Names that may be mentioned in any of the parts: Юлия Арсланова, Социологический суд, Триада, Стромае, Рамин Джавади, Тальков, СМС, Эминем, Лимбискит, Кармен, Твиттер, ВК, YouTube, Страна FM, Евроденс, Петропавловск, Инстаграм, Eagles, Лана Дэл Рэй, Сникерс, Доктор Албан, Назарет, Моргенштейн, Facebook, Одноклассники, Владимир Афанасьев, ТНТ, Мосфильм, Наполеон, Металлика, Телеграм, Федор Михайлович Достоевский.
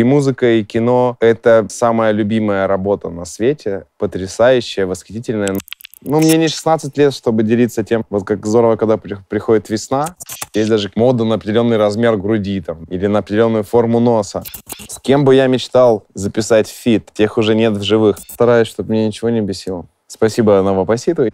И музыка, и кино — это самая любимая работа на свете, потрясающая, восхитительная. Ну, мне не 16 лет, чтобы делиться тем, вот как здорово, когда приходит весна. Есть даже мода на определенный размер груди там, или на определенную форму носа. С кем бы я мечтал записать фит, тех уже нет в живых. Стараюсь, чтобы меня ничего не бесило. Спасибо Новопоситу.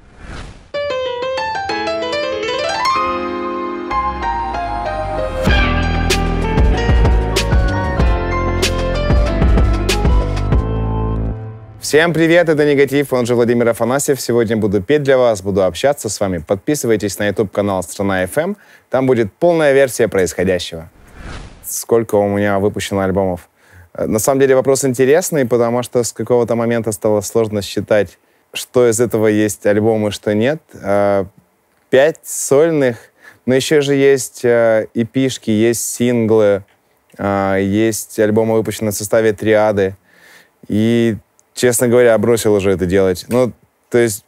Всем привет, это Негатив, он же Владимир Афанасьев. Сегодня буду петь для вас, буду общаться с вами. Подписывайтесь на YouTube-канал «Страна FM», там будет полная версия происходящего. Сколько у меня выпущено альбомов? На самом деле вопрос интересный, потому что с какого-то момента стало сложно считать, что из этого есть альбомы, что нет. 5 сольных, но еще же есть эпишки, есть синглы, есть альбомы, выпущенные в составе «Триады». И честно говоря, бросил уже это делать. Ну, то есть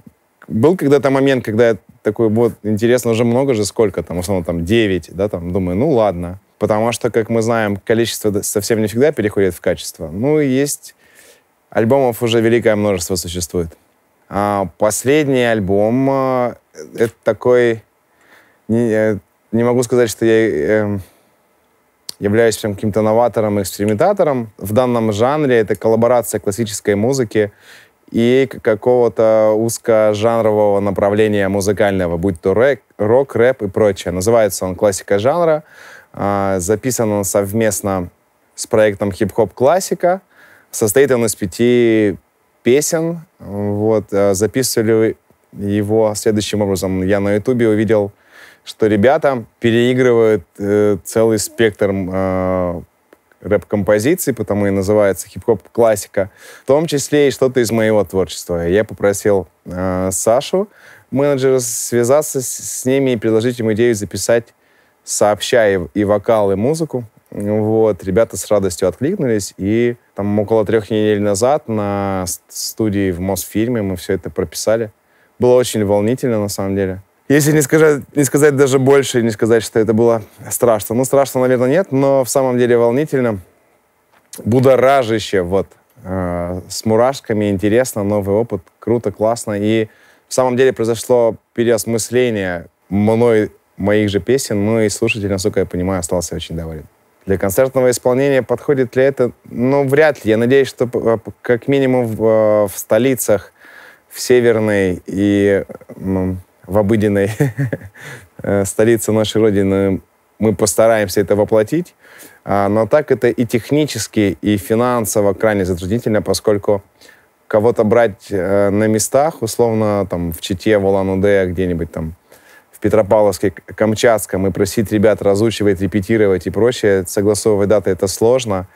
был когда-то момент, когда я такой, вот, интересно, уже много же, сколько там, условно, там, 9, да, там, думаю, ну, ладно. Потому что, как мы знаем, количество совсем не всегда переходит в качество. Ну, есть альбомов уже великое множество существует. А последний альбом, это такой, не могу сказать, что я являюсь прям каким-то новатором, экспериментатором. В данном жанре это коллаборация классической музыки и какого-то узкожанрового направления музыкального, будь то рок, рэп и прочее. Называется он «Классика жанра». Записан он совместно с проектом «Хип-Хоп Классика». Состоит он из 5 песен. Вот. Записывали его следующим образом. Я на Ютубе увидел, что ребята переигрывают целый спектр рэп-композиций, потому и называется хип-хоп-классика, в том числе и что-то из моего творчества. Я попросил Сашу, менеджера, связаться с ними и предложить им идею записать сообща и вокал, и музыку. Вот. Ребята с радостью откликнулись, и там около 3 недель назад на студии в Мосфильме мы все это прописали. Было очень волнительно, на самом деле. Если не сказать даже больше, не сказать, что это было страшно. Ну, страшно, наверное, нет, но в самом деле волнительно. Будоражище, вот. С мурашками, интересно, новый опыт, круто, классно. И в самом деле произошло переосмысление мной, моих же песен, ну и слушатель, насколько я понимаю, остался очень доволен. Для концертного исполнения подходит ли это? Ну, вряд ли. Я надеюсь, что как минимум в столицах, в северной и... в обыденной столице нашей Родины мы постараемся это воплотить. Но так это и технически, и финансово крайне затруднительно, поскольку кого-то брать на местах, условно, там, в Чите, в Улан-Удэ, где-нибудь там, в Петропавловске, Камчатском, и просить ребят разучивать, репетировать и прочее, согласовывать даты — это сложно.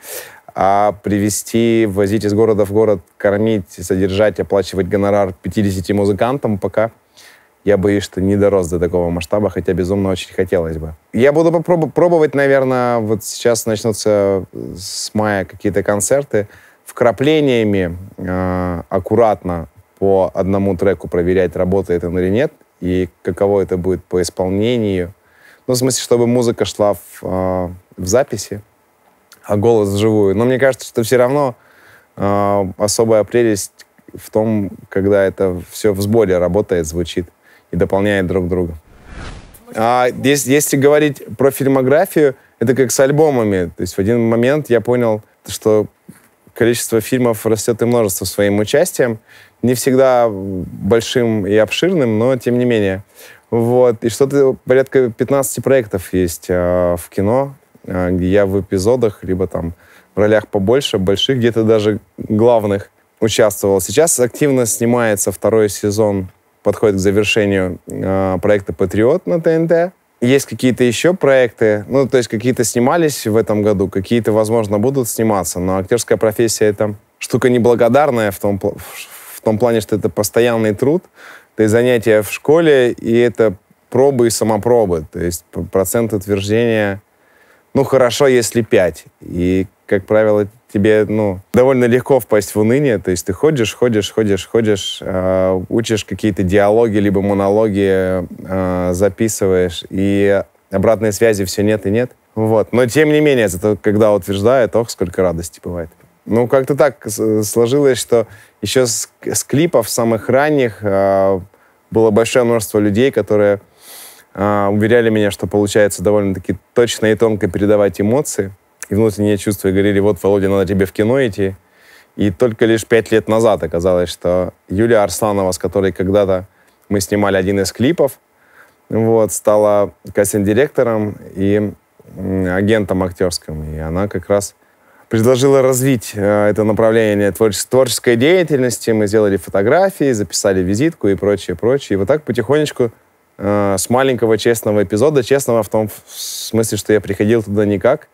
А привезти, возить из города в город, кормить, содержать, оплачивать гонорар 50 музыкантам пока... Я боюсь, что не дорос до такого масштаба, хотя безумно очень хотелось бы. Я буду пробовать, наверное, вот сейчас начнутся с мая какие-то концерты, вкраплениями аккуратно по одному треку проверять, работает он или нет, и каково это будет по исполнению. Ну, в смысле, чтобы музыка шла в записи, а голос вживую. Но мне кажется, что все равно особая прелесть в том, когда это все в сборе работает, звучит и дополняет друг друга. Если говорить про фильмографию, это как с альбомами. То есть в один момент я понял, что количество фильмов растет и множество своим участием. Не всегда большим и обширным, но тем не менее. Вот. И что-то порядка 15 проектов есть в кино, где я в эпизодах, либо там в ролях побольше, больших, где-то даже главных участвовал. Сейчас активно снимается 2-й сезон, подходит к завершению проекта «Патриот» на ТНТ. Есть какие-то еще проекты, ну, то есть какие-то снимались в этом году, какие-то, возможно, будут сниматься, но актерская профессия — это штука неблагодарная в том плане, что это постоянный труд, это и занятия в школе, и это пробы и самопробы, то есть процент утверждения, ну, хорошо, если 5, и, как правило, тебе, ну, довольно легко впасть в уныние, то есть ты ходишь, учишь какие-то диалоги, либо монологи, записываешь, и обратной связи все нет и нет. Вот. Но тем не менее, зато когда утверждает, ох, сколько радости бывает. Ну, как-то так сложилось, что еще с клипов самых ранних было большое множество людей, которые уверяли меня, что получается довольно-таки точно и тонко передавать эмоции и внутренние чувства, и говорили, вот, Володя, надо тебе в кино идти. И только лишь 5 лет назад оказалось, что Юлия Арсланова, с которой когда-то мы снимали один из клипов, вот, стала кастинг-директором и агентом актерским. И она как раз предложила развить это направление творческой деятельности. Мы сделали фотографии, записали визитку и прочее, прочее. И вот так потихонечку с маленького честного эпизода, честного в том смысле, что я приходил туда никак,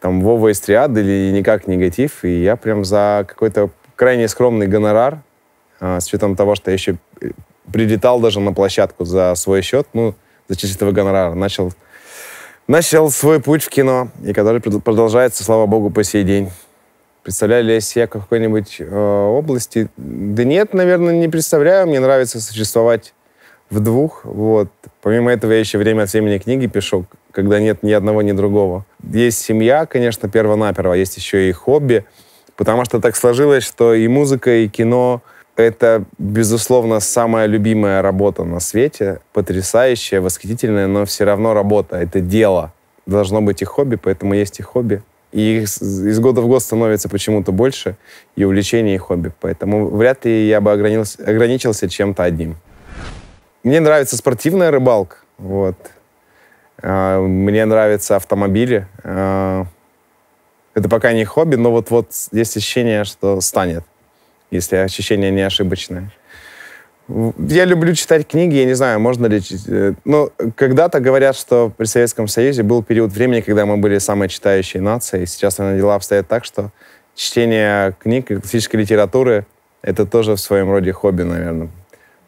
там, Вова из Триады или никак Негатив, и я прям за какой-то крайне скромный гонорар, с учетом того, что я еще прилетал даже на площадку за свой счет, ну, за честь этого гонорара, начал свой путь в кино, и который продолжается, слава богу, по сей день. Представляю ли я себя какой-нибудь области? Да нет, наверное, не представляю. Мне нравится существовать в двух, вот. Помимо этого, я еще время от времени книги пишу, когда нет ни одного, ни другого. Есть семья, конечно, перво-наперво, есть еще и хобби, потому что так сложилось, что и музыка, и кино — это, безусловно, самая любимая работа на свете, потрясающая, восхитительная, но все равно работа, это дело. Должно быть и хобби, поэтому есть и хобби. И из года в год становится почему-то больше и увлечений, и хобби, поэтому вряд ли я бы ограничился чем-то одним. Мне нравится спортивная рыбалка, вот. Мне нравятся автомобили. Это пока не хобби, но вот-вот есть ощущение, что станет, если ощущение не ошибочное. Я люблю читать книги, я не знаю, можно ли... Ну, когда-то говорят, что при Советском Союзе был период времени, когда мы были самой читающей нацией. Сейчас, наверное, дела обстоят так, что чтение книг и классической литературы — это тоже в своем роде хобби, наверное.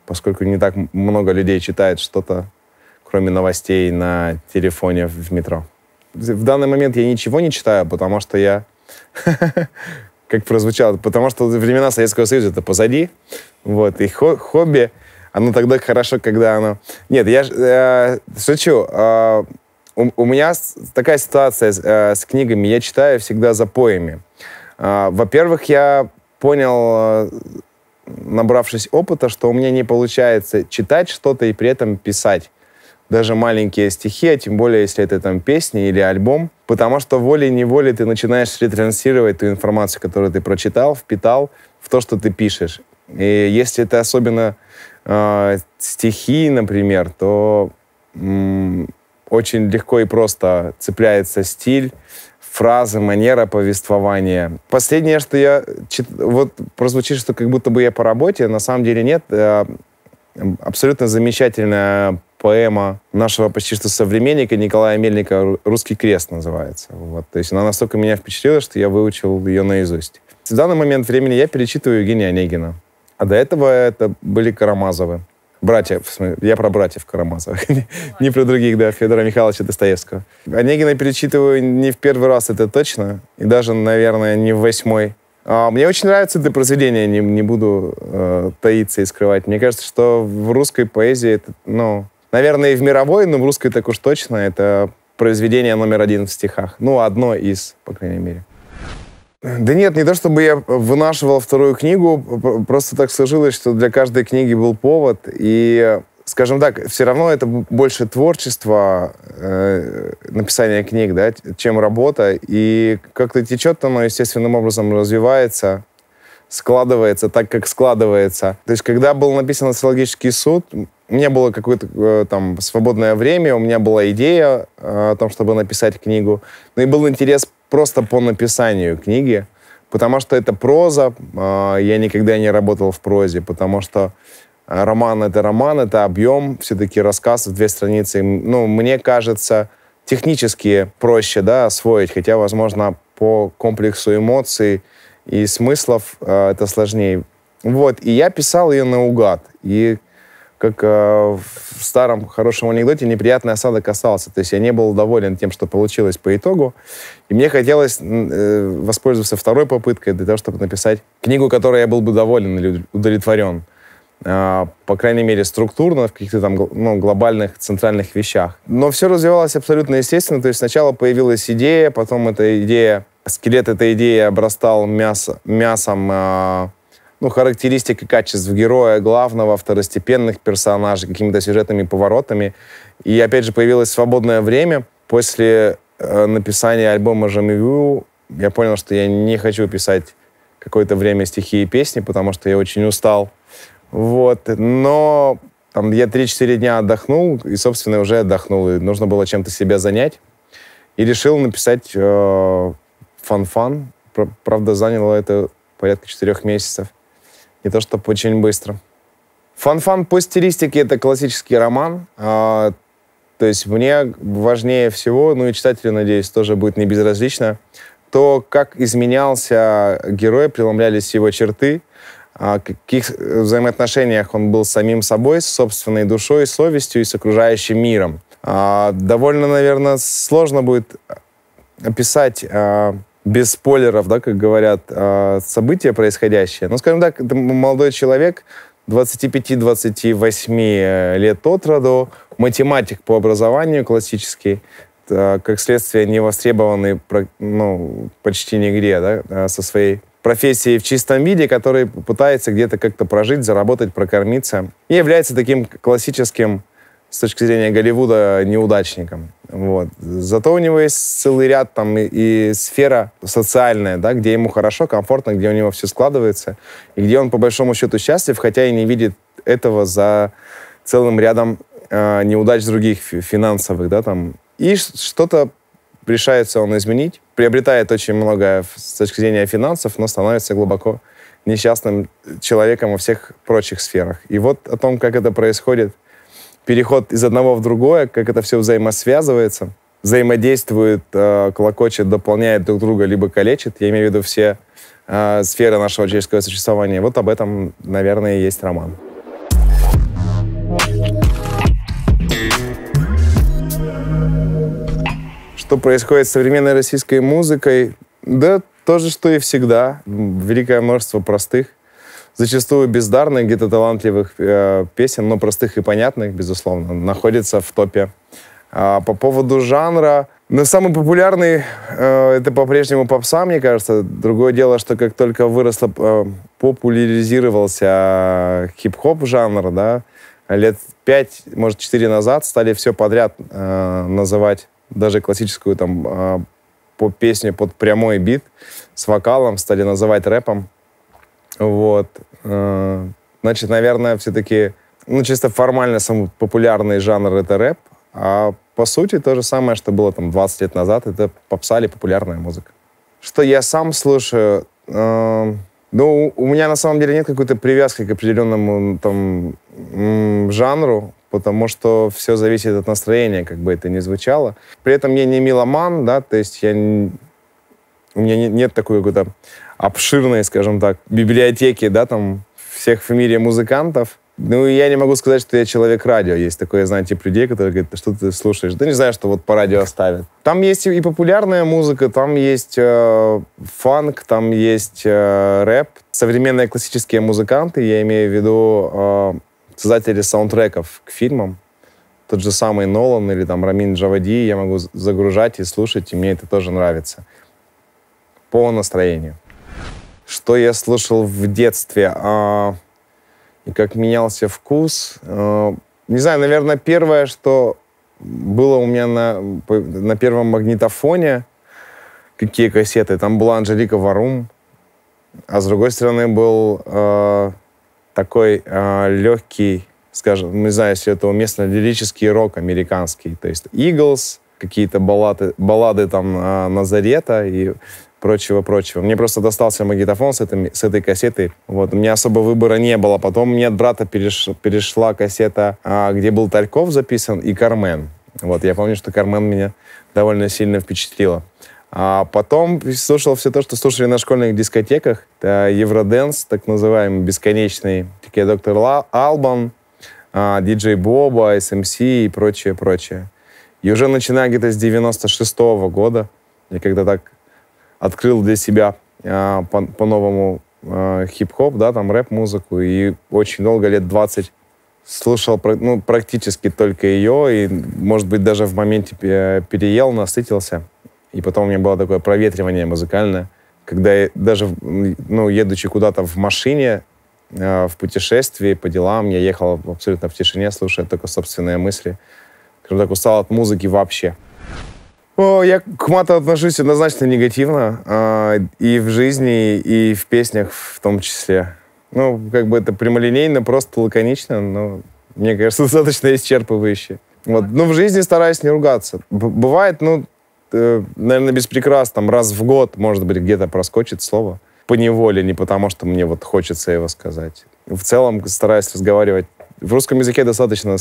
Поскольку не так много людей читает что-то, кроме новостей на телефоне в метро. В данный момент я ничего не читаю, потому что я... Как прозвучало, потому что времена Советского Союза — это позади. Вот. И хобби, оно тогда хорошо, когда оно... Нет, я шучу. У меня такая ситуация с книгами. Я читаю всегда запоями. Во-первых, я понял... набравшись опыта, что у меня не получается читать что-то и при этом писать. Даже маленькие стихи, а тем более, если это там песни или альбом. Потому что волей-неволей ты начинаешь ретранслировать ту информацию, которую ты прочитал, впитал в то, что ты пишешь. И если это особенно стихи, например, то очень легко и просто цепляется стиль, фразы, манера повествования. Последнее, что я... Вот прозвучит, что как будто бы я по работе, на самом деле нет. Абсолютно замечательная поэма нашего почти что современника Николая Мельника «Русский крест» называется. Вот. То есть она настолько меня впечатлила, что я выучил ее наизусть. В данный момент времени я перечитываю Евгения Онегина. А до этого это были Карамазовы. Братья, в смысле, я про братьев Карамазовых, не про других, да, Федора Михайловича Достоевского. Онегина перечитываю не в первый раз, это точно, и даже, наверное, не в 8-й. Мне очень нравится это произведение, не буду таиться и скрывать. Мне кажется, что в русской поэзии, это, ну, наверное, и в мировой, но в русской так уж точно, это произведение №1 в стихах. Ну, одно из, по крайней мере. Да нет, не то чтобы я вынашивал вторую книгу, просто так сложилось, что для каждой книги был повод. И, скажем так, все равно это больше творчество, написание книг, да, чем работа. И как-то течет оно, естественным образом развивается, складывается так, как складывается. То есть, когда был написан «Социологический суд», у меня было какое-то там свободное время, у меня была идея о том, чтобы написать книгу. Ну и был интерес просто по написанию книги, потому что это проза, я никогда не работал в прозе, потому что роман — это объем, все-таки рассказ в 2 страницы. Ну, мне кажется, технически проще, да, освоить, хотя, возможно, по комплексу эмоций и смыслов это сложнее. Вот, и я писал ее наугад, и как в старом хорошем анекдоте, неприятный осадок остался. То есть я не был доволен тем, что получилось по итогу. И мне хотелось воспользоваться второй попыткой для того, чтобы написать книгу, которой я был бы доволен или удовлетворен. по крайней мере, структурно, в каких-то там глобальных, центральных вещах. Но все развивалось абсолютно естественно. То есть сначала появилась идея, потом эта идея, скелет этой идеи обрастал мясом, характеристик и качеств героя, главного, второстепенных персонажей, какими-то сюжетными поворотами. И опять же появилось свободное время. После написания альбома «Жмыж» я понял, что я не хочу писать какое-то время стихи и песни, потому что я очень устал. Вот. Но там, я 3-4 дня отдохнул, и, собственно, уже отдохнул. И нужно было чем-то себя занять. И решил написать «Фан-фан». Правда, заняло это порядка 4 месяцев. Не то чтобы очень быстро. «Фан-фан» по стилистике — это классический роман. То есть мне важнее всего, и читателю, надеюсь, тоже будет не безразлично, то, как изменялся герой, преломлялись его черты, о каких взаимоотношениях он был с самим собой, с собственной душой, совестью и с окружающим миром. Довольно, наверное, сложно будет описать без спойлеров, да, как говорят, события происходящие. Ну, скажем так, молодой человек, 25-28 лет от роду, математик по образованию классический, как следствие не востребованный почти нигде, да, со своей профессией в чистом виде, который пытается где-то как-то прожить, заработать, прокормиться. И является таким классическим, с точки зрения Голливуда, неудачником. Вот. Зато у него есть целый ряд там и сфера социальная, да, где ему хорошо, комфортно, где у него все складывается, и где он по большому счету счастлив, хотя и не видит этого за целым рядом неудач других финансовых, да, там. И что-то решается он изменить, приобретает очень многое с точки зрения финансов, но становится глубоко несчастным человеком во всех прочих сферах. И вот о том, как это происходит, переход из одного в другое, как это все взаимосвязывается, взаимодействует, клокочет, дополняет друг друга, либо калечит, я имею в виду все сферы нашего человеческого существования. Вот об этом, наверное, и есть роман. Что происходит с современной российской музыкой? Да то же, что и всегда. Великое множество простых, зачастую бездарных, где-то талантливых песен, но простых и понятных, безусловно, находится в топе. По поводу жанра, самый популярный это по-прежнему попса, мне кажется. Другое дело, что как только выросло, популяризировался хип-хоп жанр, да, лет 5, может 4 назад стали все подряд называть. Даже классическую там поп-песню под прямой бит с вокалом стали называть рэпом. Вот. Значит, наверное, все-таки чисто формально самый популярный жанр — это рэп. А по сути то же самое, что было там 20 лет назад, это попса или популярная музыка. Что я сам слушаю? У меня на самом деле нет какой-то привязки к определенному там жанру, потому что все зависит от настроения, как бы это ни звучало. При этом я не меломан, да, то есть у меня нет такой какой-то обширной, скажем так, библиотеки, да, там, всех в мире музыкантов. И я не могу сказать, что я человек радио. Есть такое, знаете, тип людей, которые говорят, что ты слушаешь? Да не знаю, что вот по радио ставят. Там есть и популярная музыка, там есть фанк, там есть рэп. Современные классические музыканты, я имею в виду создатели саундтреков к фильмам. Тот же самый Нолан или там Рамин Джавади я могу загружать и слушать, и мне это тоже нравится. По настроению. Что я слушал в детстве? И как менялся вкус? Не знаю, наверное, первое, что было у меня на первом магнитофоне, какие кассеты, там была Анжелика Варум, а с другой стороны был... такой легкий, скажем, не знаю, если это уместно, лирический рок американский. То есть Eagles, какие-то баллады там Назарета и прочего-прочего. Мне просто достался магнитофон с этой кассетой. Вот. У меня особо выбора не было. Потом мне от брата перешла кассета, где был Тальков записан, и Кармен. Вот. Я помню, что Кармен меня довольно сильно впечатлила. А потом слушал все то, что слушали на школьных дискотеках. Это евроденс, так называемый, бесконечный. Такие Доктор Албан, Диджей Боба, СМС и прочее. И уже начиная где-то с 96-го года, я когда так открыл для себя по-новому хип-хоп, да, там рэп-музыку, и очень долго, лет 20, слушал, ну, практически только ее, и, может быть, даже в моменте переел, насытился. И потом у меня было такое проветривание музыкальное, когда я даже, ну, едучи куда-то в машине, в путешествии, по делам, я ехал абсолютно в тишине, слушая только собственные мысли. Скажем так, устал от музыки вообще. О, я к мату отношусь однозначно негативно. И в жизни, и в песнях в том числе. Ну, как бы это прямолинейно, просто лаконично, но, мне кажется, достаточно исчерпывающе. Вот. Ну, в жизни стараюсь не ругаться. Бывает, ну, наверное, без прикрас, там, раз в год, может быть, где-то проскочит слово. Поневоле, не потому что мне вот хочется его сказать. В целом стараюсь разговаривать. В русском языке достаточно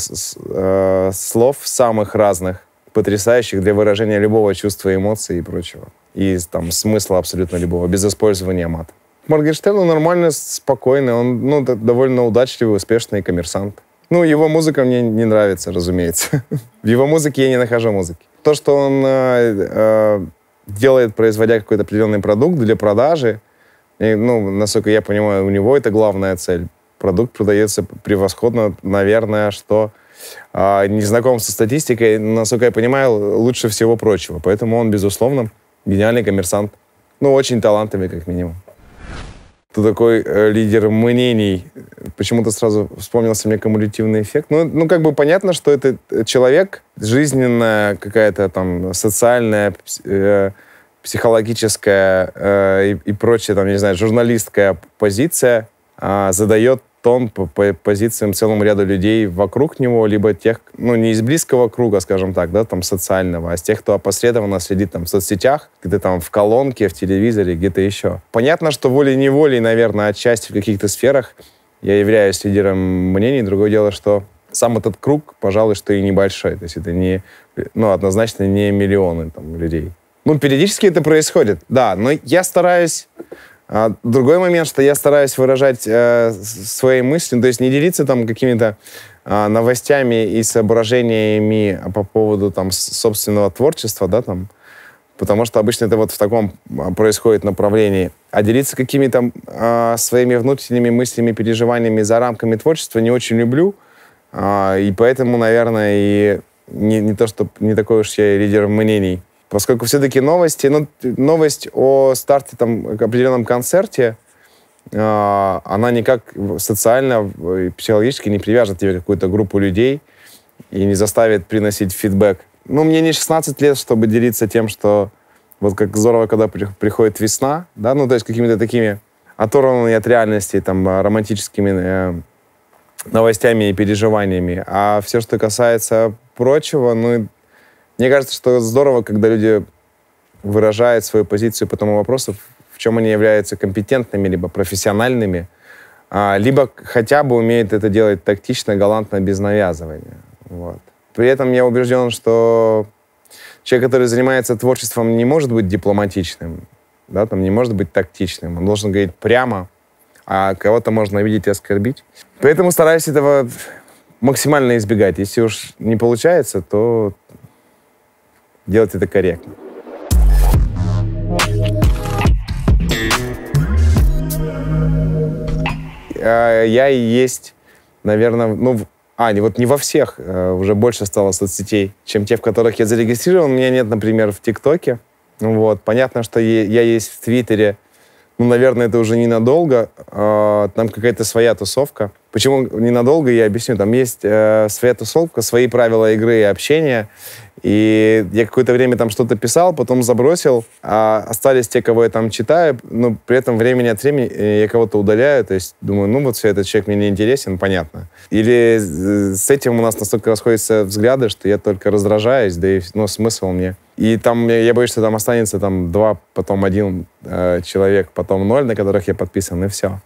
слов самых разных, потрясающих для выражения любого чувства, эмоций и прочего. И там смысла абсолютно любого, без использования мата. Моргенштейн нормально, спокойный, он, ну, довольно удачливый, успешный коммерсант. Ну, его музыка мне не нравится, разумеется. В его музыке я не нахожу музыки. То, что он делает, производя какой-то определенный продукт для продажи, и, ну, насколько я понимаю, у него это главная цель. Продукт продается превосходно, наверное, что не знаком со статистикой, насколько я понимаю, лучше всего прочего. Поэтому он, безусловно, гениальный коммерсант. Ну, очень талантливый, как минимум. Ты такой лидер мнений. Почему-то сразу вспомнился мне кумулятивный эффект. Ну, как бы понятно, что это человек, жизненная какая-то там социальная... психологическая и прочая, там, не знаю, журналистская позиция задает тон по позициям целому ряду людей вокруг него, либо тех, ну, не из близкого круга, скажем так, да, там, социального, а из тех, кто опосредованно следит там в соцсетях, где-то там в колонке, в телевизоре, где-то еще. Понятно, что волей-неволей, наверное, отчасти в каких-то сферах я являюсь лидером мнений. Другое дело, что сам этот круг, пожалуй, что и небольшой. То есть это не, ну, однозначно не миллионы там людей. Ну, периодически это происходит, да, но я стараюсь... Другой момент, что я стараюсь выражать свои мысли, то есть не делиться там какими-то новостями и соображениями по поводу там собственного творчества, да, там, потому что обычно это вот в таком происходит направлении. А делиться какими-то своими внутренними мыслями, переживаниями за рамками творчества не очень люблю, и поэтому, наверное, и не такой уж я лидер мнений. Поскольку все-таки новости, ну, новость о старте там, к определенном концерте, она никак социально и психологически не привяжет тебе какую-то группу людей и не заставит приносить фидбэк. Ну, мне не 16 лет, чтобы делиться тем, что вот как здорово, когда приходит весна, да, ну, то есть какими-то такими оторванными от реальности, там, романтическими новостями и переживаниями. А все, что касается прочего, ну, мне кажется, что здорово, когда люди выражают свою позицию по тому вопросу, в чем они являются компетентными, либо профессиональными, либо хотя бы умеют это делать тактично, галантно, без навязывания. Вот. При этом я убежден, что человек, который занимается творчеством, не может быть дипломатичным, да, там, не может быть тактичным. Он должен говорить прямо, а кого-то можно обидеть и оскорбить. Поэтому стараюсь этого максимально избегать. Если уж не получается, то... делать это корректно. Я и есть, наверное, ну, вот не во всех, уже больше стало соцсетей, чем те, в которых я зарегистрирован. У меня нет, например, в ТикТоке. Вот. Понятно, что я есть в Твиттере. Ну, наверное, это уже ненадолго. Там какая-то своя тусовка. Почему ненадолго, я объясню. Там есть своя тусовка, свои правила игры и общения. И я какое-то время там что-то писал, потом забросил. А остались те, кого я там читаю. Но при этом время от времени я кого-то удаляю. То есть думаю, ну вот все, этот человек мне не интересен, понятно. Или с этим у нас настолько расходятся взгляды, что я только раздражаюсь, да и ну, смысл мне. И там, я боюсь, что там останется там два, потом один человек, потом 0, на которых я подписан, и все.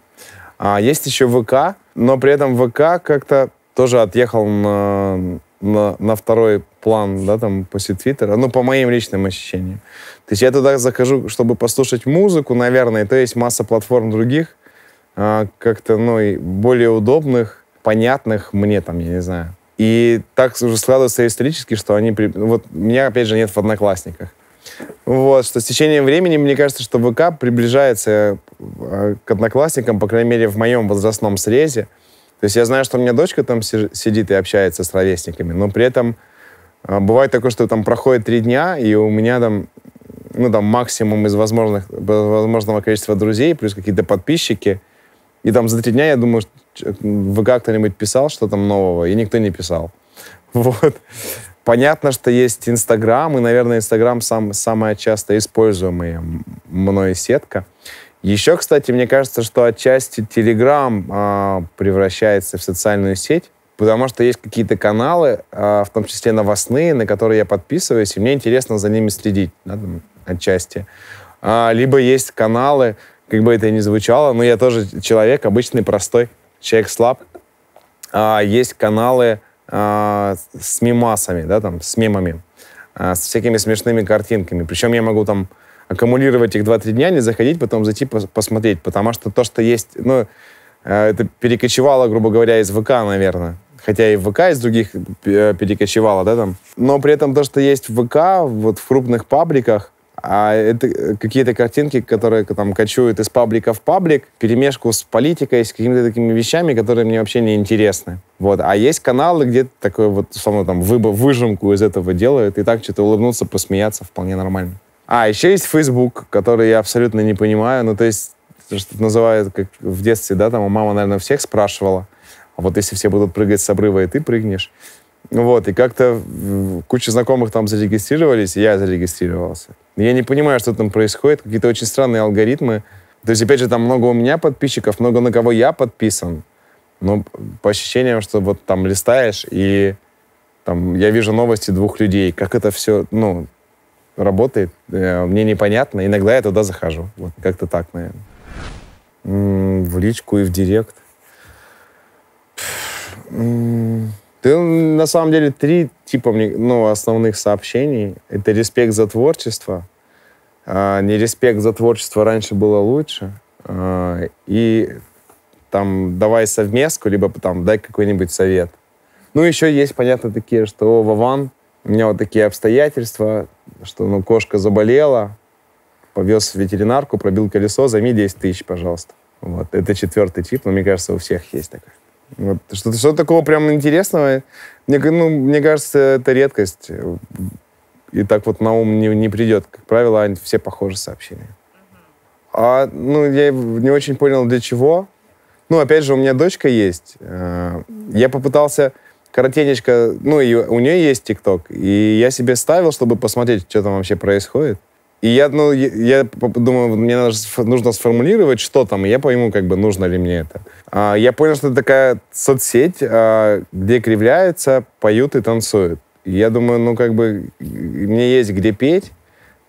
А есть еще ВК, но при этом ВК как-то тоже отъехал на второй план, да, там, после Твиттера, ну, по моим личным ощущениям. То есть я туда захожу, чтобы послушать музыку, наверное, то есть масса платформ других, как-то, ну, и более удобных, понятных мне там, я не знаю. И так уже складывается исторически, что они... Вот меня, опять же, нет в Одноклассниках. Вот, что с течением времени, мне кажется, что ВК приближается к одноклассникам, по крайней мере, в моем возрастном срезе. То есть я знаю, что у меня дочка там сидит и общается с ровесниками, но при этом бывает такое, что там проходит 3 дня, и у меня там, ну, там максимум из возможного количества друзей, плюс какие-то подписчики. И там за 3 дня, я думаю, ВК кто-нибудь писал, что там нового, и никто не писал. Вот. Понятно, что есть Инстаграм, и, наверное, Инстаграм самая часто используемая мной сетка. Еще, кстати, мне кажется, что отчасти Телеграм превращается в социальную сеть, потому что есть какие-то каналы, в том числе новостные, на которые я подписываюсь, и мне интересно за ними следить, да, там, отчасти. Либо есть каналы, как бы это ни звучало, но я тоже человек обычный, простой, человек слаб. Есть каналы с мемасами, да, там, с мемами, с всякими смешными картинками. Причем я могу там аккумулировать их 2-3 дня, не заходить, потом зайти посмотреть, потому что то, что есть, ну, это перекочевало, грубо говоря, из ВК, наверное. Хотя и в ВК из других перекочевало, да, там. Но при этом то, что есть в ВК, вот в крупных пабликах, а это какие-то картинки, которые там кочуют из паблика в паблик, перемешку с политикой, с какими-то такими вещами, которые мне вообще не интересны. Вот. А есть каналы, где такой вот, условно, там, выжимку из этого делают, и так что-то улыбнуться, посмеяться вполне нормально. А, еще есть Facebook, который я абсолютно не понимаю, ну, то есть, что-то называют, как в детстве, да, там, мама, наверное, всех спрашивала, а вот если все будут прыгать с обрыва, и ты прыгнешь. Вот, и как-то куча знакомых там зарегистрировались, и я зарегистрировался. Я не понимаю, что там происходит, какие-то очень странные алгоритмы. То есть, опять же, там много у меня подписчиков, много на кого я подписан. Но по ощущениям, что вот там листаешь, и там я вижу новости 2 людей. Как это все, ну, работает, мне непонятно. Иногда я туда захожу. Вот как-то так, наверное. В личку и в директ. Ты, на самом деле, 3 типа, ну, основных сообщений. Это респект за творчество. Не респект за творчество, раньше было лучше. И там давай совместку, либо там дай какой-нибудь совет. Ну, еще есть, понятно, такие, что Вован, у меня вот такие обстоятельства, что, ну, кошка заболела, повез в ветеринарку, пробил колесо, займи 10 тысяч, пожалуйста. Вот. Это 4-й тип, но, мне кажется, у всех есть такой. Вот. Что-то такого прям интересного, мне кажется, это редкость. И так вот на ум не придет. Как правило, все похожи сообщения. А, ну, я не очень понял, для чего. Ну, опять же, у меня дочка есть. Я попытался коротенечко... Ну, и у нее есть ТикТок. И я себе ставил, чтобы посмотреть, что там вообще происходит. И я думаю, мне нужно сформулировать, что там, и я пойму, как бы, нужно ли мне это. Я понял, что это такая соцсеть, где кривляются, поют и танцуют. И я думаю, ну, как бы, мне есть где петь,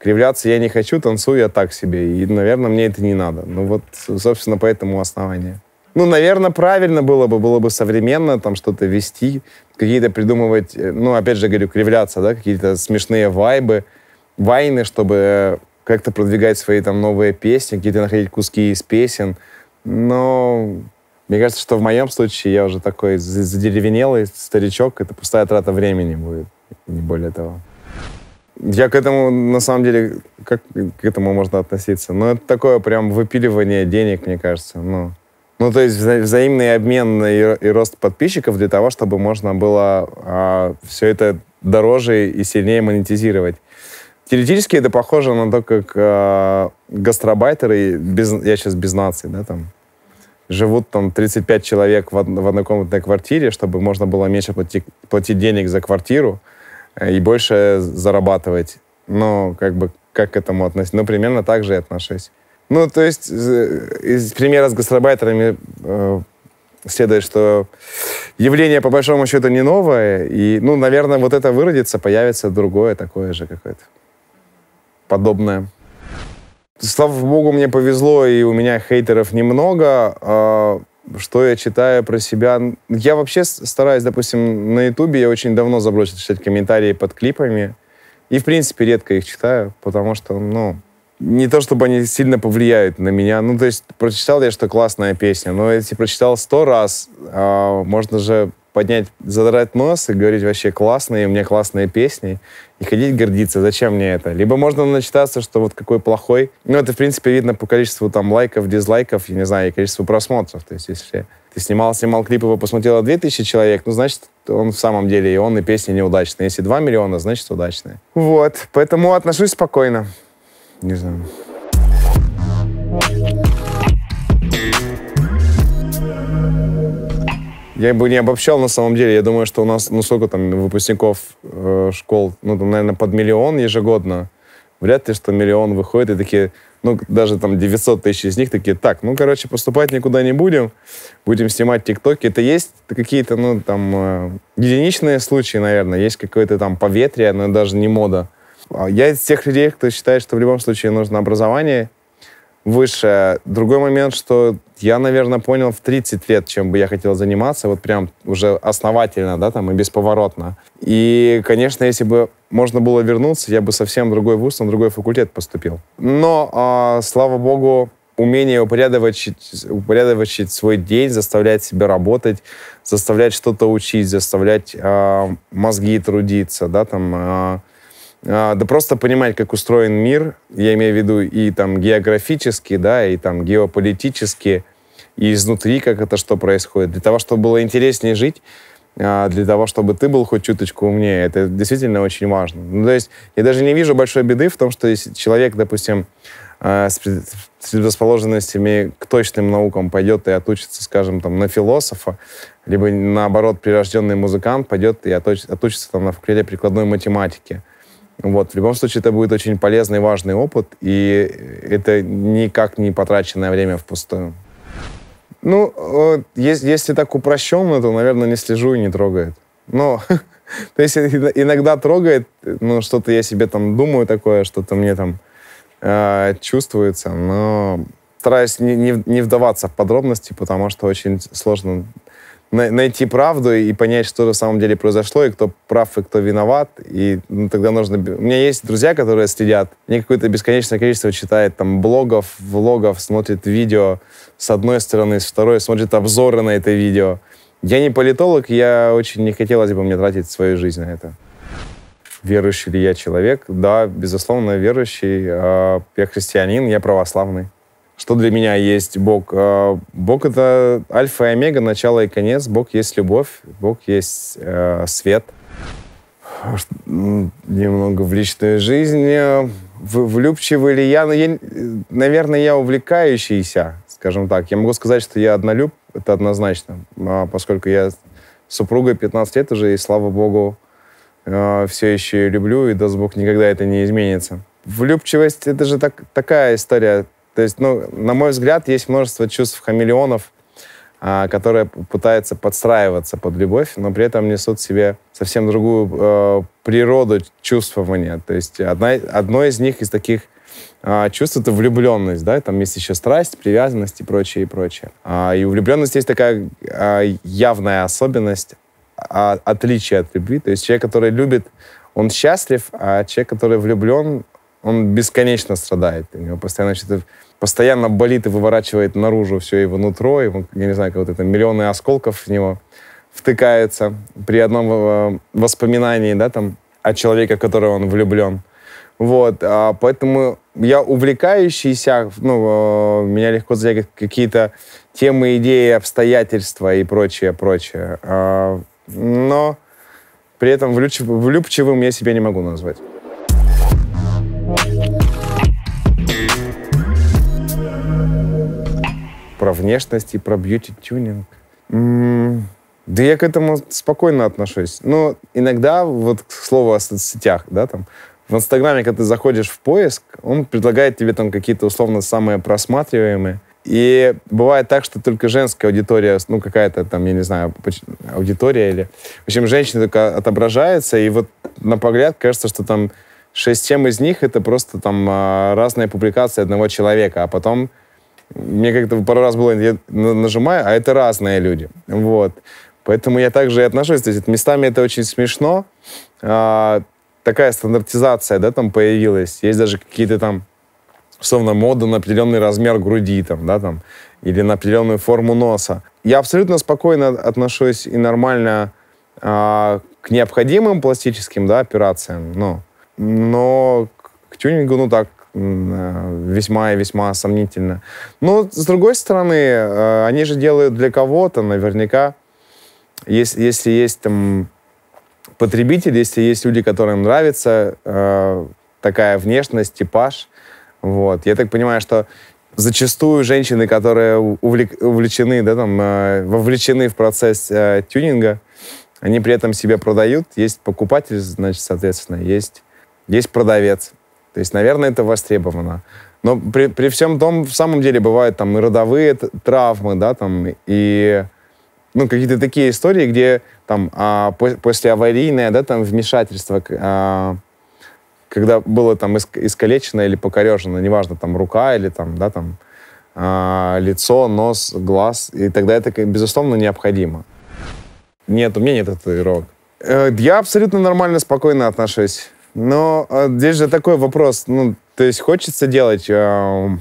кривляться я не хочу, танцую я так себе. И, наверное, мне это не надо. Ну, вот, собственно, по этому основанию. Ну, наверное, правильно было бы современно там что-то вести, какие-то придумывать, ну, опять же, говорю, кривляться, да, какие-то смешные вайбы, вайны, чтобы как-то продвигать свои там новые песни, какие-то находить куски из песен. Но мне кажется, что в моем случае я уже такой задеревенелый старичок, это пустая трата времени будет, не более того. Я к этому, на самом деле, как к этому можно относиться? Ну, это такое прям выпиливание денег, мне кажется. Ну то есть взаимный обмен и рост подписчиков для того, чтобы можно было все это дороже и сильнее монетизировать. Теоретически это похоже на то, как гастробайтеры, я сейчас без нации, да, там, живут там 35 человек в однокомнатной квартире, чтобы можно было меньше платить денег за квартиру и больше зарабатывать. Ну, как бы, как к этому относиться? Ну, примерно так же и отношусь. Ну, то есть, из примера с гастробайтерами следует, что явление, по большому счету, не новое, и, ну, наверное, вот это выродится, появится другое такое же какое-то. Подобное. Слава богу, мне повезло, и у меня хейтеров немного. Что я читаю про себя? Я вообще стараюсь, допустим, на Ютубе я очень давно забросил читать комментарии под клипами. И, в принципе, редко их читаю, потому что, ну, не то чтобы они сильно повлияют на меня. Ну, то есть, прочитал я, что классная песня, но если прочитал 100 раз, можно же поднять, задрать нос и говорить вообще классные, у меня классные песни, и ходить гордиться, зачем мне это? Либо можно начитаться, что вот какой плохой. Ну, это, в принципе, видно по количеству там лайков, дизлайков, я не знаю, и количеству просмотров. То есть, если ты снимал клип, его посмотрело 2000 человек, ну, значит, он в самом деле, и он, и песни неудачные. Если 2 миллиона, значит, удачные. Вот, поэтому отношусь спокойно. Не знаю. Я бы не обобщал, на самом деле. Я думаю, что у нас, ну, сколько там выпускников школ, ну, там, наверное, под миллион ежегодно. Вряд ли, что миллион выходит, и такие, ну, даже там 900 тысяч из них такие, так, ну, короче, поступать никуда не будем, будем снимать тиктоки. Это есть какие-то, ну, там, единичные случаи, наверное, есть какое-то там поветрие, но даже не мода. Я из тех людей, кто считает, что в любом случае нужно образование высшее. Другой момент, что я, наверное, понял в 30 лет, чем бы я хотел заниматься, вот прям уже основательно, да, там, и бесповоротно. И, конечно, если бы можно было вернуться, я бы совсем другой вуз, на другой факультет поступил. Но, слава богу, умение упорядочить свой день, заставлять себя работать, заставлять что-то учить, заставлять мозги трудиться, да, там... Да просто понимать, как устроен мир, я имею в виду и там географически, да, и там геополитически, и изнутри, как это что происходит. Для того, чтобы было интереснее жить, для того, чтобы ты был хоть чуточку умнее, это действительно очень важно. Ну, то есть я даже не вижу большой беды в том, что если человек, допустим, с предрасположенностями к точным наукам пойдет и отучится, скажем, там, на философа, либо, наоборот, прирожденный музыкант пойдет и отучится там на факультете прикладной математики. Вот. В любом случае, это будет очень полезный и важный опыт, и это никак не потраченное время впустую. Ну, если так упрощенно, то, наверное, не слежу и не трогает. Но, то есть, иногда трогает, ну, что-то я себе там думаю такое, что-то мне там чувствуется, но стараюсь не вдаваться в подробности, потому что очень сложно найти правду и понять, что же в самом деле произошло, и кто прав, и кто виноват. И, ну, тогда нужно... У меня есть друзья, которые следят. Они какое-то бесконечное количество читают там блогов, влогов, смотрят видео с одной стороны, с второй, смотрят обзоры на это видео. Я не политолог, я очень не хотелось бы мне тратить свою жизнь на это. Верующий ли я человек? Да, безусловно, верующий. Я христианин, я православный. Что для меня есть Бог? Бог — это альфа и омега, начало и конец. Бог есть любовь, Бог есть свет. Немного в личную жизнь. Влюбчивый ли я? Ну, наверное, я увлекающийся, скажем так. Я могу сказать, что я однолюб, это однозначно, поскольку я с супругой 15 лет уже, и, слава богу, все еще ее люблю, и даст Бог, никогда это не изменится. Влюбчивость — это же такая история. То есть, ну, на мой взгляд, есть множество чувств хамелеонов, которые пытаются подстраиваться под любовь, но при этом несут в себе совсем другую природу чувствования. То есть одно из них, из таких чувств, это влюбленность, да, там есть еще страсть, привязанность и прочее, и прочее. И у влюбленности есть такая явная особенность, отличие от любви. То есть человек, который любит, он счастлив, а человек, который влюблен, он бесконечно страдает. У него постоянно болит и выворачивает наружу все его нутро. И, я не знаю, как вот это, миллионы осколков в него втыкаются при одном воспоминании, да, там, о человеке, в которого он влюблен. Вот. Поэтому я увлекающийся, ну, меня легко затягивают какие-то темы, идеи, обстоятельства и прочее, прочее. Но при этом влюбчивым я себя не могу назвать. Про внешность и про бьюти-тюнинг. Да я к этому спокойно отношусь. Но иногда, вот к слову о соцсетях, да, там, в Инстаграме, когда ты заходишь в поиск, он предлагает тебе там какие-то условно самые просматриваемые. И бывает так, что только женская аудитория, ну какая-то там, я не знаю, аудитория или... В общем, женщины только отображаются, и вот на погляд кажется, что там 6-7 из них — это просто там разные публикации одного человека, а потом... Мне как-то пару раз было, я нажимаю, а это разные люди. Вот. Поэтому я также и отношусь. То есть местами это очень смешно. Такая стандартизация, да, там появилась. Есть даже какие-то там условно, моду на определенный размер груди там, да, там, или на определенную форму носа. Я абсолютно спокойно отношусь и нормально к необходимым пластическим, да, операциям, но к тюнингу, ну, так, весьма и весьма сомнительно. Но, с другой стороны, они же делают для кого-то, наверняка, если есть там потребитель, если есть люди, которым нравится такая внешность, типаж. Вот. Я так понимаю, что зачастую женщины, которые увлечены, да, там, вовлечены в процесс тюнинга, они при этом себя продают. Есть покупатель, значит, соответственно, есть продавец. То есть, наверное, это востребовано. Но при всем том, в самом деле, бывают там и родовые травмы, да, там, и какие-то такие истории, где там послеаварийное, да, там, вмешательство, когда было там искалечено или покорежено, неважно, там, рука или там, да, там, лицо, нос, глаз, и тогда это, безусловно, необходимо. Нет, у меня нет татуировок. Я абсолютно нормально, спокойно отношусь. Но здесь же такой вопрос, ну, то есть хочется делать, да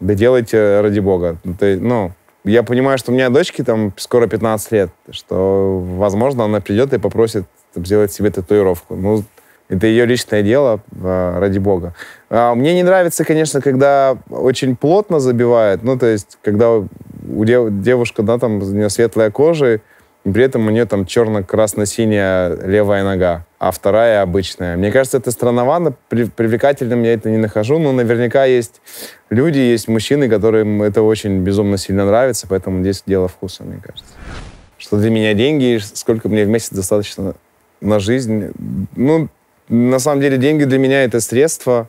делайте ради бога. То есть, ну, я понимаю, что у меня дочке там скоро 15 лет, что, возможно, она придет и попросит там сделать себе татуировку. Ну, это ее личное дело, ради бога. Мне не нравится, конечно, когда очень плотно забивает, ну, то есть, когда у девушка, да, там, у нее светлая кожа, и при этом у нее там черно-красно-синяя левая нога, а вторая обычная. Мне кажется, это странновато, привлекательным я это не нахожу, но наверняка есть люди, есть мужчины, которым это очень безумно сильно нравится, поэтому здесь дело вкуса, мне кажется. Что для меня деньги, сколько мне в месяц достаточно на жизнь. Ну, на самом деле, деньги для меня — это средство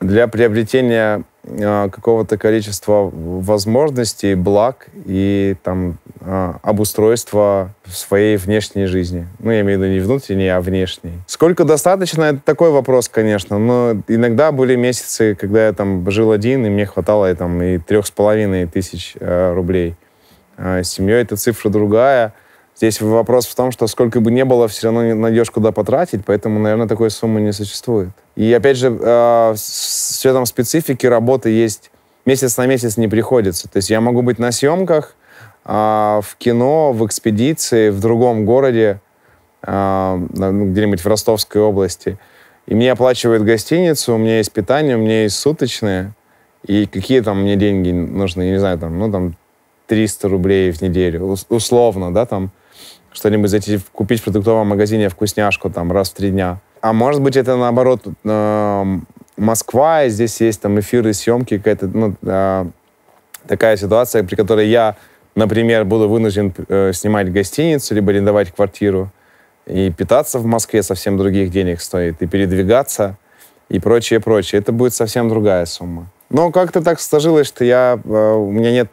для приобретения какого-то количества возможностей, благ и там обустройства своей внешней жизни. Ну, я имею в виду не внутренней, а внешней. Сколько достаточно — это такой вопрос, конечно, но иногда были месяцы, когда я там жил один, и мне хватало там и 3500 рублей. С семьей эта цифра другая. Здесь вопрос в том, что сколько бы ни было, все равно найдешь, куда потратить, поэтому, наверное, такой суммы не существует. И, опять же, все там специфики работы есть. Месяц на месяц не приходится. То есть я могу быть на съемках, в кино, в экспедиции, в другом городе, где-нибудь в Ростовской области. И мне оплачивают гостиницу, у меня есть питание, у меня есть суточные. И какие там мне деньги нужны, я не знаю, там, ну, там 300 рублей в неделю, условно, да, там, что-нибудь зайти купить в продуктовом магазине вкусняшку там раз в 3 дня. А может быть, это наоборот Москва, и здесь есть там эфиры, съемки, какая-то, ну, такая ситуация, при которой я, например, буду вынужден снимать гостиницу, либо арендовать квартиру, и питаться в Москве совсем других денег стоит, и передвигаться, и прочее, прочее. Это будет совсем другая сумма. Но как-то так сложилось, что у меня нет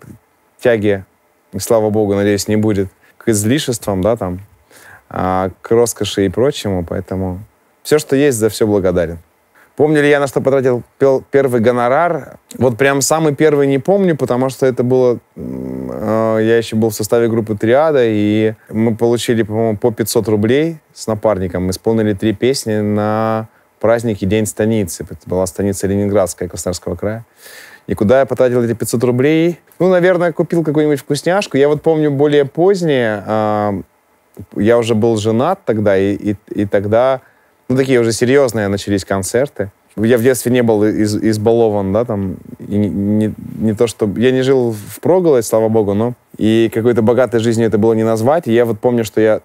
тяги, и, слава богу, надеюсь, не будет, к излишествам, да, там, к роскоши и прочему, поэтому все, что есть, за все благодарен. Помню ли я, на что потратил первый гонорар? Вот прям самый первый не помню, потому что это было... Я еще был в составе группы «Триада», и мы получили, по-моему, по 500 рублей с напарником. Мы исполнили 3 песни на празднике «День станицы». Это была станица Ленинградская, Краснодарского края. И куда я потратил эти 500 рублей? Ну, наверное, купил какую-нибудь вкусняшку. Я вот помню более позднее, я уже был женат тогда, и тогда, ну, такие уже серьезные начались концерты. Я в детстве не был избалован, да, там, и не то что... Я не жил впроголодь, слава богу, но и какой-то богатой жизнью это было не назвать. И я вот помню, что я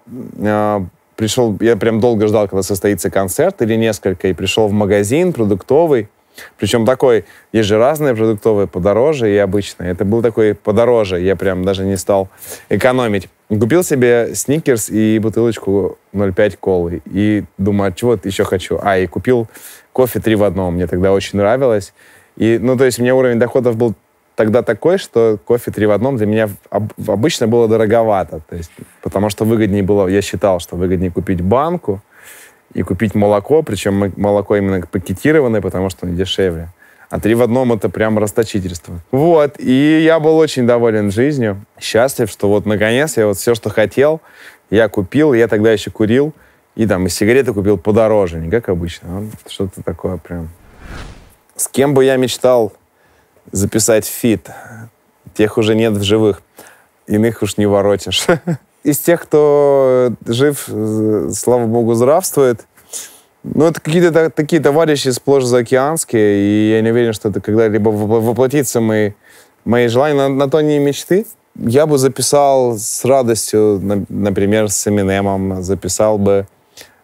пришел, я прям долго ждал, когда состоится концерт или несколько, и пришел в магазин продуктовый. Причем такой, есть же разные продуктовые, подороже и обычные. Это был такой подороже, я прям даже не стал экономить. Купил себе сникерс и бутылочку 0,5 колы. И думаю, от чего еще хочу? И купил кофе 3 в 1, мне тогда очень нравилось. И, ну, то есть у меня уровень доходов был тогда такой, что кофе 3 в 1 для меня обычно было дороговато. То есть, потому что выгоднее было, я считал, что выгоднее купить банку, и купить молоко, причем молоко именно пакетированное, потому что оно дешевле. А 3 в 1 это прям расточительство. Вот, и я был очень доволен жизнью, счастлив, что вот наконец я вот все, что хотел, я купил. Я тогда еще курил, и там и сигареты купил подороже, не как обычно, а что-то такое прям. С кем бы я мечтал записать фит. Тех уже нет в живых. Иных уж не воротишь. Из тех, кто жив, слава богу, здравствует. Ну, это какие-то такие товарищи сплошь заокеанские, и я не уверен, что это когда-либо воплотится мои желания. На то не мечты. Я бы записал с радостью, например, с Эминемом, записал бы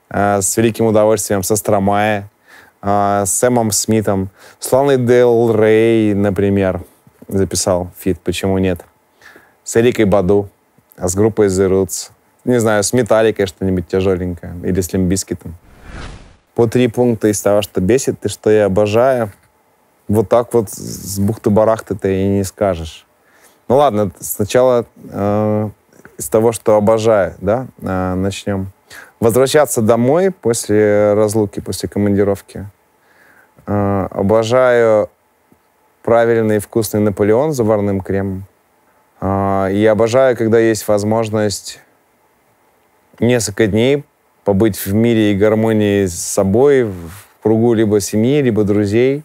с великим удовольствием со Стромае, с Сэмом Смитом, с Ланой Дэл Рэй, например, записал фит, почему нет, с Эрикой Баду, с группой The Roots, не знаю, с Металликой что-нибудь тяжеленькое или с Лимбискитом. По 3 пункта из того, что бесит и что я обожаю, вот так вот с бухты-барахты ты и не скажешь. Ну ладно, сначала из того, что обожаю, да, начнем. Возвращаться домой после разлуки, после командировки. Обожаю правильный и вкусный Наполеон с заварным кремом. И обожаю, когда есть возможность несколько дней побыть в мире и гармонии с собой, в кругу либо семьи, либо друзей.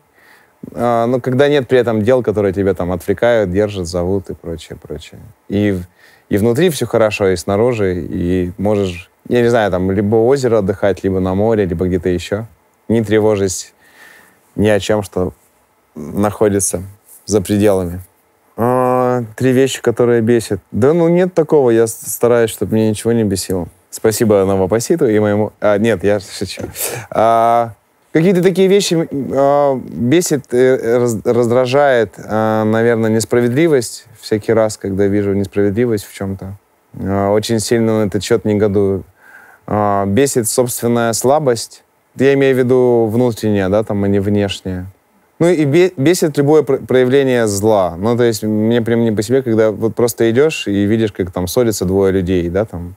Но когда нет при этом дел, которые тебя там отвлекают, держат, зовут и прочее, прочее. И внутри все хорошо, и снаружи, и можешь, я не знаю, там, либо озеро отдыхать, либо на море, либо где-то еще. Не тревожись ни о чем, что находится за пределами. 3 вещи, которые бесят. Да ну нет такого, я стараюсь, чтобы меня ничего не бесило. Спасибо Новопоситу и моему... Нет, я шучу. Какие-то такие вещи бесит, раздражает, наверное, несправедливость. Всякий раз, когда вижу несправедливость в чем-то, очень сильно на этот счет негодую. Бесит собственная слабость. Я имею в виду внутренняя, да, там, а не внешняя. Ну и бесит любое проявление зла. Ну, то есть мне прям не по себе, когда вот просто идешь и видишь, как там ссорятся 2 людей, да, там.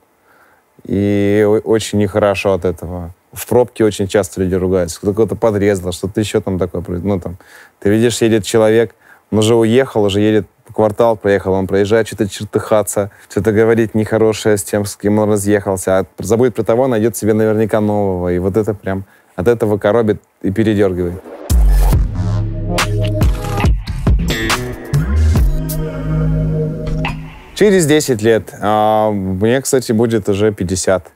И очень нехорошо от этого. В пробке очень часто люди ругаются. Кто-то подрезал, что-то еще там такое. Ну, там, ты видишь, едет человек, он уже уехал, уже едет квартал, проехал, он проезжает, что-то чертыхаться, что-то говорить нехорошее с тем, с кем он разъехался. А забудет про того, найдет себе наверняка нового. И вот это прям от этого коробит и передергивает. Через 10 лет. Мне, кстати, будет уже 50.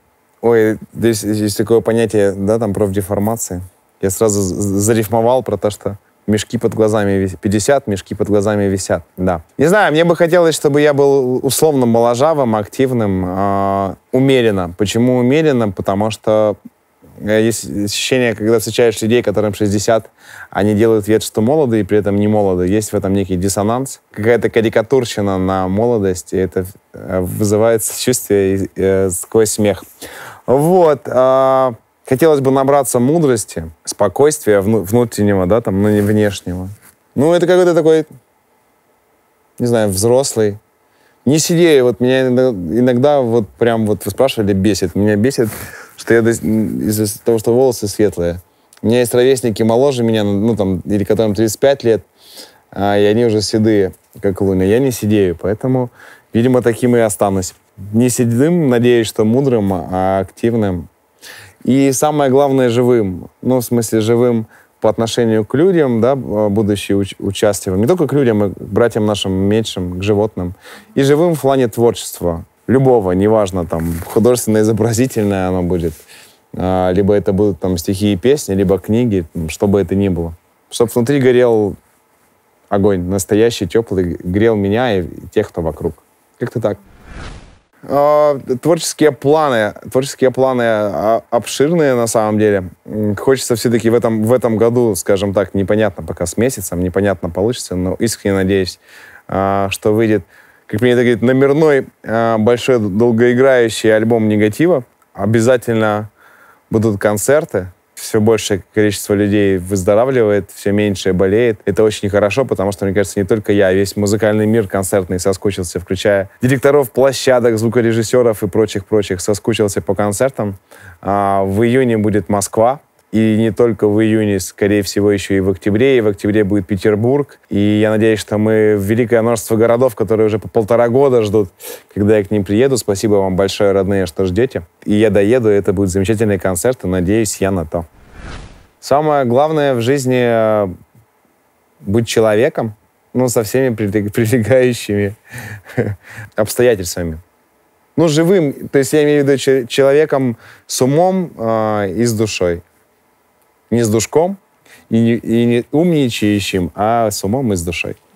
Ой, здесь есть такое понятие, да, там, профдеформации. Я сразу зарифмовал про то, что мешки под глазами висят. 50, мешки под глазами висят, да. Не знаю, мне бы хотелось, чтобы я был условно моложавым, активным, умеренно. Почему умеренно? Потому что есть ощущение, когда встречаешь людей, которым 60, они делают вид, что молоды, и при этом не молоды. Есть в этом некий диссонанс. Какая-то карикатурщина на молодость, и это вызывает сочувствие сквозь смех. Вот. Хотелось бы набраться мудрости, спокойствия внутреннего, да, там, но не внешнего. Ну, это какой-то такой, не знаю, взрослый. Не сидею, вот меня иногда вот прям вот вы спрашивали, бесит. Меня бесит, что я из-за того, что волосы светлые. У меня есть ровесники моложе меня, ну, там, или которым 35 лет, и они уже седые, как луна. Я не сидею, поэтому, видимо, таким и останусь. Не седым, надеюсь, что мудрым, а активным. И самое главное, живым. Ну, в смысле, живым по отношению к людям, да, будущее участие. Не только к людям, а к братьям нашим меньшим, к животным. И живым в плане творчества. Любого, неважно, там, художественно-изобразительное оно будет. Либо это будут там стихи и песни, либо книги, что бы это ни было. Чтобы внутри горел огонь, настоящий, теплый, грел меня и тех, кто вокруг. Как-то так. Творческие планы обширные на самом деле. Хочется все-таки в этом году, скажем так, непонятно пока с месяцем, непонятно получится, но искренне надеюсь, что выйдет, как мне это говорит, номерной большой долгоиграющий альбом «Негатива». Обязательно будут концерты. Все большее количество людей выздоравливает, все меньше болеет. Это очень хорошо, потому что, мне кажется, не только я, весь музыкальный мир концертный соскучился, включая директоров площадок, звукорежиссеров и прочих-прочих, соскучился по концертам. В июне будет Москва, и не только в июне, скорее всего, еще и в октябре будет Петербург. И я надеюсь, что мы в великое множество городов, которые уже по 1,5 года ждут, когда я к ним приеду. Спасибо вам большое, родные, что ждете. И я доеду, и это будет замечательный концерт, и надеюсь я на то. Самое главное в жизни — быть человеком, Ну, со всеми прилегающими обстоятельствами. Ну, живым, то есть я имею в виду человеком с умом и с душой. Не с душком и не умничающим, а с умом и с душой.